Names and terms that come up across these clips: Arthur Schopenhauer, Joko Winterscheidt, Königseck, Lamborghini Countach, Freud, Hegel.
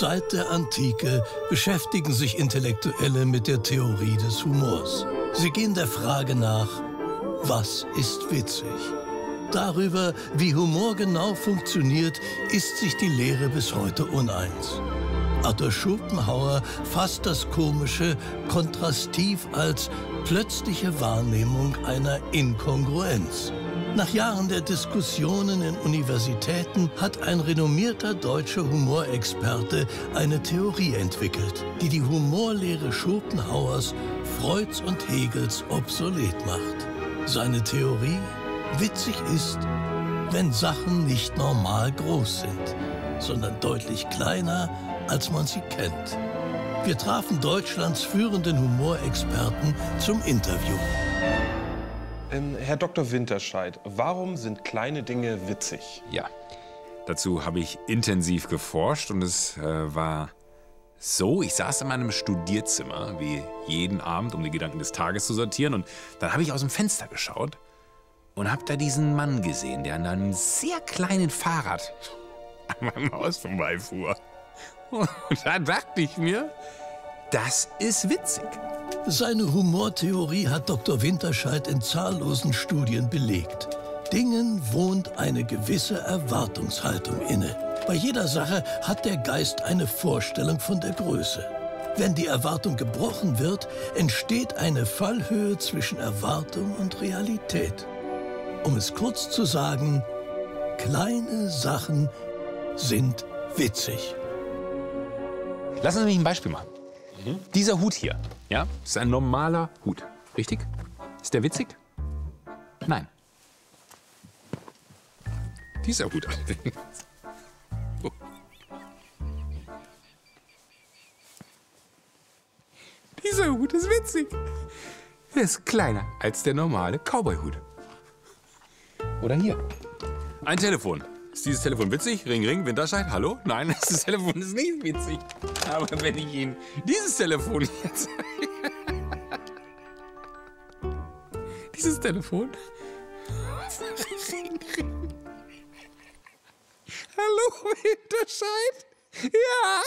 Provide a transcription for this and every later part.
Seit der Antike beschäftigen sich Intellektuelle mit der Theorie des Humors. Sie gehen der Frage nach, was ist witzig? Darüber, wie Humor genau funktioniert, ist sich die Lehre bis heute uneins. Arthur Schopenhauer fasst das Komische kontrastiv als plötzliche Wahrnehmung einer Inkongruenz. Nach Jahren der Diskussionen in Universitäten hat ein renommierter deutscher Humorexperte eine Theorie entwickelt, die die Humorlehre Schopenhauers, Freuds und Hegels obsolet macht. Seine Theorie: Witzig ist, wenn Sachen nicht normal groß sind, sondern deutlich kleiner, als man sie kennt. Wir trafen Deutschlands führenden Humorexperten zum Interview. Herr Dr. Winterscheidt, warum sind kleine Dinge witzig? Ja, dazu habe ich intensiv geforscht und es war so, ich saß in meinem Studierzimmer, wie jeden Abend, um die Gedanken des Tages zu sortieren, und dann habe ich aus dem Fenster geschaut und habe da diesen Mann gesehen, der an einem sehr kleinen Fahrrad an meinem Haus vorbeifuhr. Und da dachte ich mir, das ist witzig. Seine Humortheorie hat Dr. Winterscheidt in zahllosen Studien belegt. Dingen wohnt eine gewisse Erwartungshaltung inne. Bei jeder Sache hat der Geist eine Vorstellung von der Größe. Wenn die Erwartung gebrochen wird, entsteht eine Fallhöhe zwischen Erwartung und Realität. Um es kurz zu sagen, kleine Sachen sind witzig. Lassen Sie mich ein Beispiel machen. Dieser Hut hier, ja, ist ein normaler Hut, richtig? Ist der witzig? Nein. Dieser Hut allerdings. Oh. Dieser Hut ist witzig. Er ist kleiner als der normale Cowboy-Hut. Oder hier. Ein Telefon. Ist dieses Telefon witzig? Ring, ring, Winterscheidt, hallo? Nein, das Telefon ist nicht witzig. Aber wenn ich Ihnen dieses Telefon jetzt... dieses Telefon? Ring, ring. Hallo, Winterscheidt? Ja!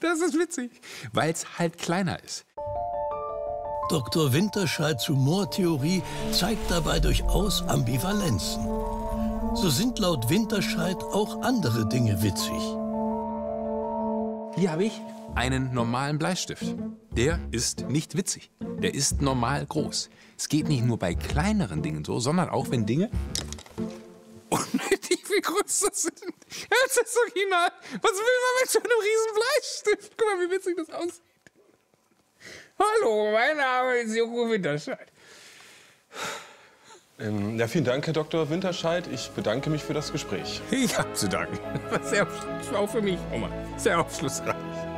Das ist witzig, weil es halt kleiner ist. Dr. Winterscheids Humortheorie zeigt dabei durchaus Ambivalenzen. So sind laut Winterscheidt auch andere Dinge witzig. Hier habe ich einen normalen Bleistift. Der ist nicht witzig. Der ist normal groß. Es geht nicht nur bei kleineren Dingen so, sondern auch wenn Dinge unnötig viel größer sind als das Original. Was will man mit so einem riesen Bleistift? Guck mal, wie witzig das aussieht. Hallo, mein Name ist Joko Winterscheidt. Ja, vielen Dank, Herr Dr. Winterscheidt. Ich bedanke mich für das Gespräch. Ich habe zu danken. Das war sehr schlau für mich, Oma. Sehr aufschlussreich.